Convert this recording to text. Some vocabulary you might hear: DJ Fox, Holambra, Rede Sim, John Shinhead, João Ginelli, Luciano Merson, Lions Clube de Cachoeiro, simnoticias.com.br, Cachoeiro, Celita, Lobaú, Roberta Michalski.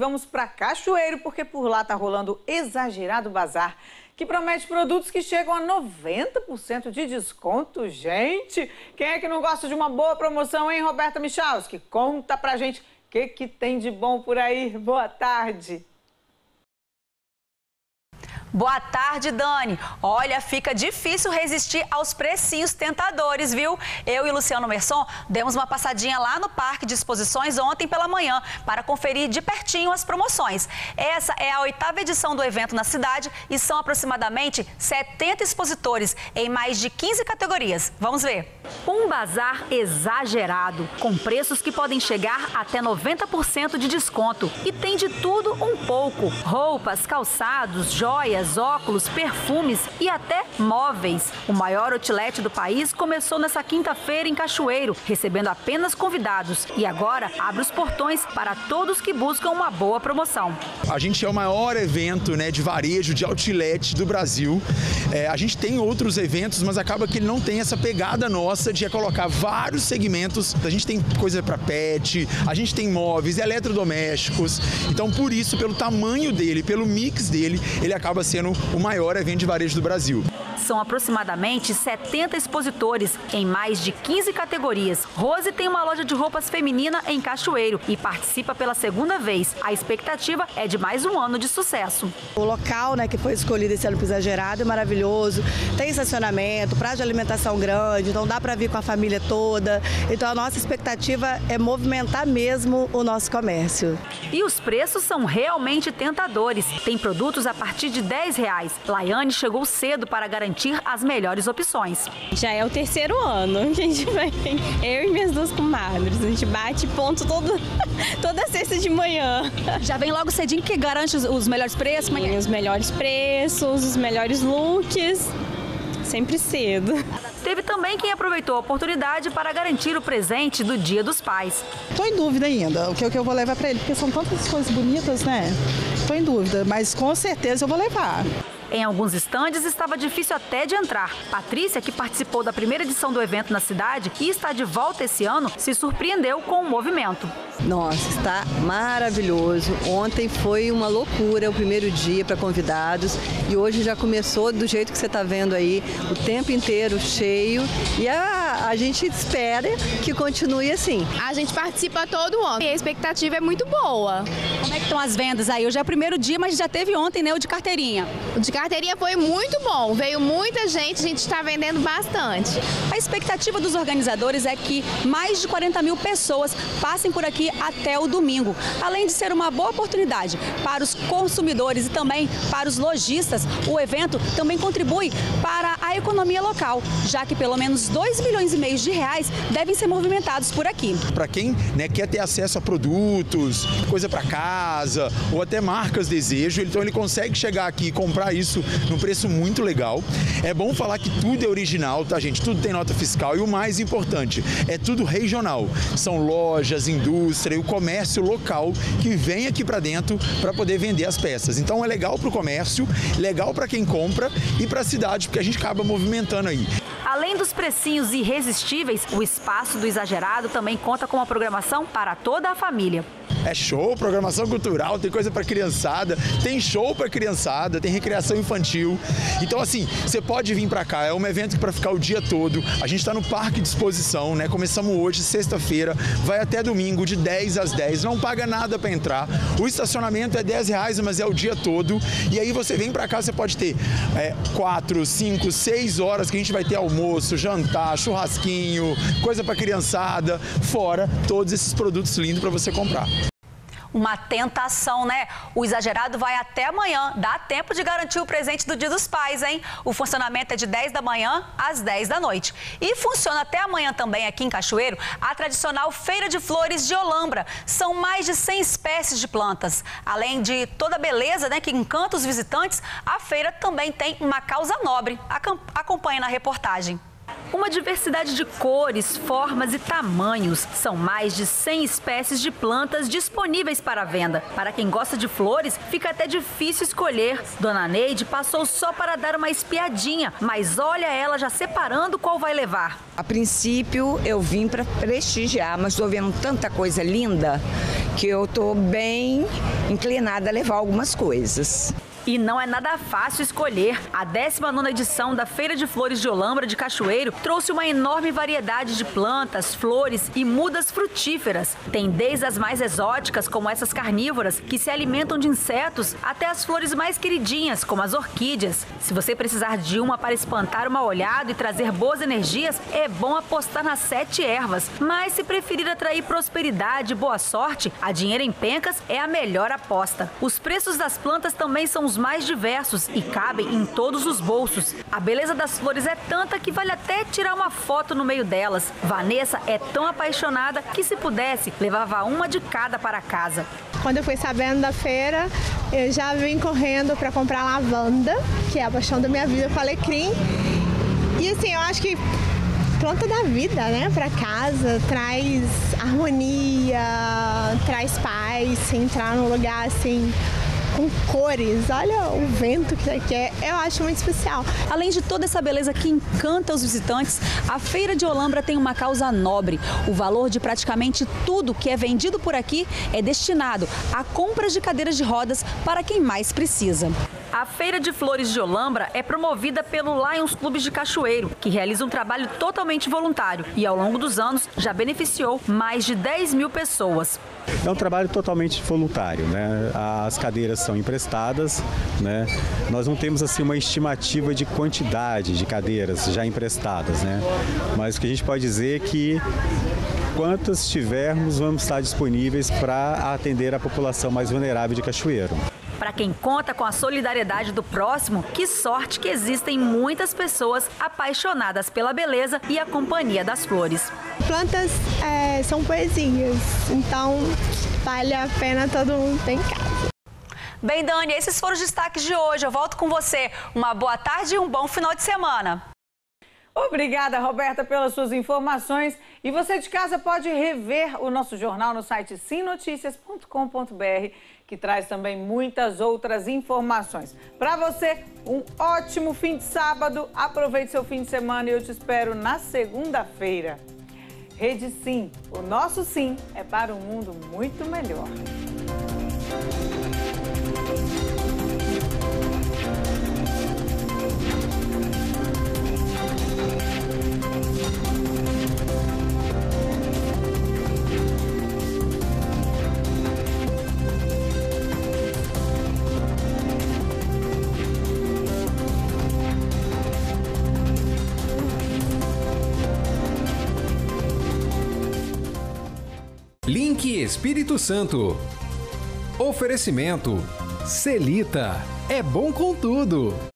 Vamos para Cachoeiro, porque por lá está rolando exagerado bazar, que promete produtos que chegam a 90% de desconto. Gente, quem é que não gosta de uma boa promoção, hein, Roberta Michalski? Conta pra gente o que tem de bom por aí. Boa tarde. Boa tarde, Dani. Olha, fica difícil resistir aos precinhos tentadores, viu? Eu e Luciano Merson demos uma passadinha lá no Parque de Exposições ontem pela manhã para conferir de pertinho as promoções. Essa é a 8ª edição do evento na cidade e são aproximadamente 70 expositores em mais de 15 categorias. Vamos ver. Um bazar exagerado, com preços que podem chegar até 90% de desconto. E tem de tudo um pouco. Roupas, calçados, joias, óculos, perfumes e até móveis. O maior outlet do país começou nessa quinta-feira em Cachoeiro, recebendo apenas convidados. E agora abre os portões para todos que buscam uma boa promoção. A gente é o maior evento, né, de varejo, de outlet do Brasil. A gente tem outros eventos, mas acaba que ele não tem essa pegada nossa de colocar vários segmentos. A gente tem coisa para pet, a gente tem móveis, eletrodomésticos. Então, por isso, pelo tamanho dele, pelo mix dele, ele acaba sendo o maior evento de varejo do Brasil. São aproximadamente 70 expositores em mais de 15 categorias. Rose tem uma loja de roupas feminina em Cachoeiro e participa pela segunda vez. A expectativa é de mais um ano de sucesso. O local, né, que foi escolhido esse ano para exagerado é maravilhoso. Tem estacionamento, prazo de alimentação grande, então dá para vir com a família toda. Então a nossa expectativa é movimentar mesmo o nosso comércio. E os preços são realmente tentadores. Tem produtos a partir de R$10. Laiane chegou cedo para garantir as melhores opções. Já é o terceiro ano, a gente vai, eu e minhas duas comadres, a gente bate ponto toda sexta de manhã. Já vem logo cedinho que garante os melhores preços? Sim, os melhores preços, os melhores looks, sempre cedo. Teve também quem aproveitou a oportunidade para garantir o presente do Dia dos Pais. Estou em dúvida ainda, o que eu vou levar para ele, porque são tantas coisas bonitas, né? Estou em dúvida, mas com certeza eu vou levar. Em alguns estandes estava difícil até de entrar. Patrícia, que participou da primeira edição do evento na cidade e está de volta esse ano, se surpreendeu com o movimento. Nossa, está maravilhoso. Ontem foi uma loucura o primeiro dia para convidados e hoje já começou do jeito que você está vendo aí, o tempo inteiro cheio, e a gente espera que continue assim. A gente participa todo ano e a expectativa é muito boa. Como é que estão as vendas aí? Hoje é o primeiro dia, mas já teve ontem, né, o de carteirinha. O de carteirinha foi muito bom, veio muita gente, a gente está vendendo bastante. A expectativa dos organizadores é que mais de 40 mil pessoas passem por aqui até o domingo, além de ser uma boa oportunidade para os consumidores e também para os lojistas. O evento também contribui para a economia local, já que pelo menos 2 milhões e meio de reais devem ser movimentados por aqui. Para quem, né, quer ter acesso a produtos, coisa para casa ou até marcas desejo, então ele consegue chegar aqui e comprar isso num preço muito legal. É bom falar que tudo é original, tá, gente? Tudo tem nota fiscal e o mais importante, é tudo regional. São lojas, indústrias, o comércio local que vem aqui para dentro para poder vender as peças. Então é legal para o comércio, legal para quem compra e para a cidade, porque a gente acaba movimentando aí. Além dos precinhos irresistíveis, o espaço do exagerado também conta com uma programação para toda a família. É show, programação cultural, tem coisa para criançada, tem show para criançada, tem recreação infantil. Então, assim, você pode vir para cá, é um evento para ficar o dia todo. A gente está no Parque de Exposição, né? Começamos hoje, sexta-feira, vai até domingo, de 10 às 10, não paga nada para entrar. O estacionamento é R$10, mas é o dia todo. E aí você vem para cá, você pode ter 4, 5, 6 horas que a gente vai ter almoço, jantar, churrasquinho, coisa para criançada, fora todos esses produtos lindos para você comprar. Uma tentação, né? O exagerado vai até amanhã. Dá tempo de garantir o presente do Dia dos Pais, hein? O funcionamento é de 10 da manhã às 10 da noite. E funciona até amanhã também aqui em Cachoeiro a tradicional Feira de Flores de Holambra. São mais de 100 espécies de plantas. Além de toda a beleza, né, que encanta os visitantes, a feira também tem uma causa nobre. Acompanhe na reportagem. Uma diversidade de cores, formas e tamanhos. São mais de 100 espécies de plantas disponíveis para venda. Para quem gosta de flores, fica até difícil escolher. Dona Neide passou só para dar uma espiadinha, mas olha ela já separando qual vai levar. A princípio eu vim para prestigiar, mas estou vendo tanta coisa linda que eu estou bem inclinada a levar algumas coisas. E não é nada fácil escolher. A 19ª edição da Feira de Flores de Holambra de Cachoeiro trouxe uma enorme variedade de plantas, flores e mudas frutíferas. Tem desde as mais exóticas, como essas carnívoras, que se alimentam de insetos, até as flores mais queridinhas, como as orquídeas. Se você precisar de uma para espantar o mal-olhado e trazer boas energias, é bom apostar nas 7 ervas. Mas se preferir atrair prosperidade e boa sorte, a dinheiro em pencas é a melhor aposta. Os preços das plantas também são os mais diversos e cabem em todos os bolsos. A beleza das flores é tanta que vale até tirar uma foto no meio delas. Vanessa é tão apaixonada que, se pudesse, levava uma de cada para casa. Quando eu fui sabendo da feira, eu já vim correndo para comprar lavanda, que é a paixão da minha vida, com alecrim. E assim, eu acho que planta da vida, né? Para casa, traz harmonia, traz paz, se entrar num lugar assim, com cores, olha o vento que é, eu acho muito especial. Além de toda essa beleza que encanta os visitantes, a Feira de Holambra tem uma causa nobre. O valor de praticamente tudo que é vendido por aqui é destinado a compras de cadeiras de rodas para quem mais precisa. A Feira de Flores de Holambra é promovida pelo Lions Clube de Cachoeiro, que realiza um trabalho totalmente voluntário e, ao longo dos anos, já beneficiou mais de 10 mil pessoas. É um trabalho totalmente voluntário, né? As cadeiras são emprestadas, né? Nós não temos assim uma estimativa de quantidade de cadeiras já emprestadas, né? Mas o que a gente pode dizer é que quantas tivermos, vamos estar disponíveis para atender a população mais vulnerável de Cachoeiro. Para quem conta com a solidariedade do próximo, que sorte que existem muitas pessoas apaixonadas pela beleza e a companhia das flores. Plantas são poesias, então vale a pena todo mundo ter em casa. Bem, Dani, esses foram os destaques de hoje. Eu volto com você. Uma boa tarde e um bom final de semana. Obrigada, Roberta, pelas suas informações. E você de casa pode rever o nosso jornal no site simnoticias.com.br, que traz também muitas outras informações. Para você, um ótimo fim de sábado. Aproveite seu fim de semana e eu te espero na segunda-feira. Rede Sim, o nosso sim é para um mundo muito melhor. Link Espírito Santo. Oferecimento Celita. É bom com tudo.